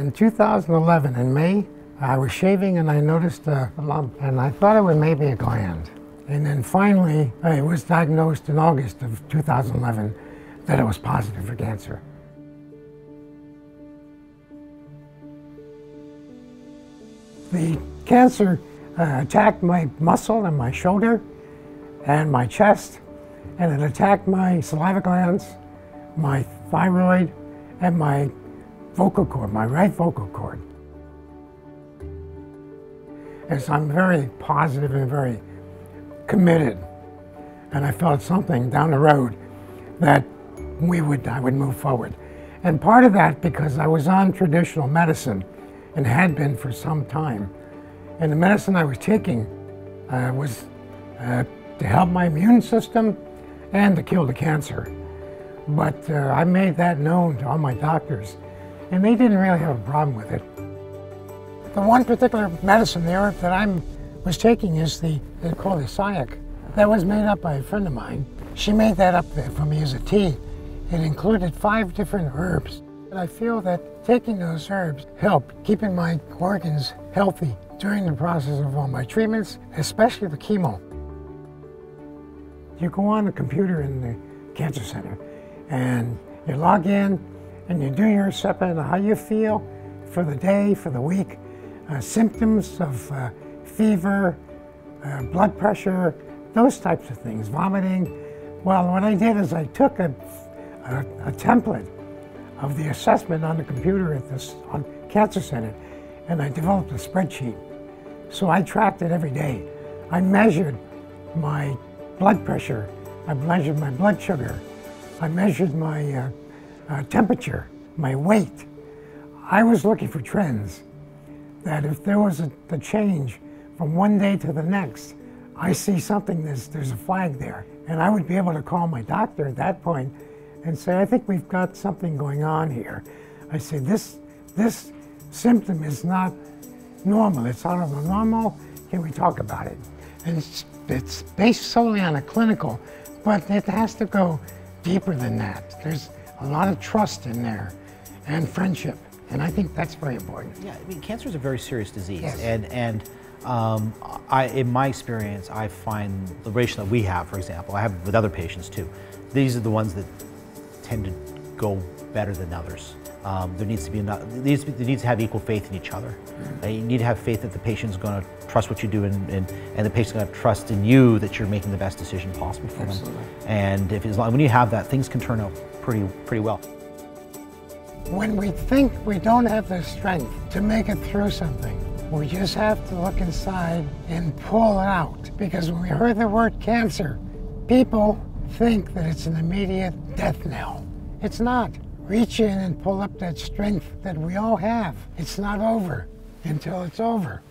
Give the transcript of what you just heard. In 2011, in May, I was shaving and I noticed a lump, and I thought it was maybe a gland. And then finally, it was diagnosed in August of 2011 that it was positive for cancer. The cancer attacked my muscle and my shoulder and my chest, and it attacked my saliva glands, my thyroid, and my vocal cord, my right vocal cord. As I'm very positive and very committed, and I felt something down the road that I would move forward. And part of that because I was on traditional medicine and had been for some time. And the medicine I was taking was to help my immune system and to kill the cancer. But I made that known to all my doctors, and they didn't really have a problem with it. The one particular medicine, the herb that I was taking is they call it sciac. That was made up by a friend of mine. She made that up there for me as a tea. It included 5 different herbs. And I feel that taking those herbs helped keeping my organs healthy during the process of all my treatments, especially the chemo. You go on the computer in the cancer center and you log in and you do your SEPA and how you feel for the day, for the week, symptoms of fever, blood pressure, those types of things, vomiting. Well, what I did is I took a template of the assessment on the computer at this on cancer center, and I developed a spreadsheet. So I tracked it every day. I measured my blood pressure, I measured my blood sugar, I measured my temperature, my weight. I was looking for trends, that if there was a change from one day to the next, I see something, there's a flag there. And I would be able to call my doctor at that point and say, I think we've got something going on here. I say, this symptom is not normal, it's out of the normal, can we talk about it? And it's based solely on a clinical, but it has to go deeper than that. There's a lot of trust in there and friendship, and I think that's very important. Yeah, I mean, cancer is a very serious disease, yes. and in my experience, I find the ratio that we have, for example, I have with other patients too, these are the ones that tend to go better than others. There needs to have equal faith in each other. Mm-hmm. You need to have faith that the patient's going to trust what you do, and the patient's going to trust in you that you're making the best decision possible for them. And if, as long, when you have that, things can turn out pretty well. When we think we don't have the strength to make it through something, we just have to look inside and pull it out. Because when we heard the word cancer, people think that it's an immediate death knell. It's not. Reach in and pull up that strength that we all have. It's not over until it's over.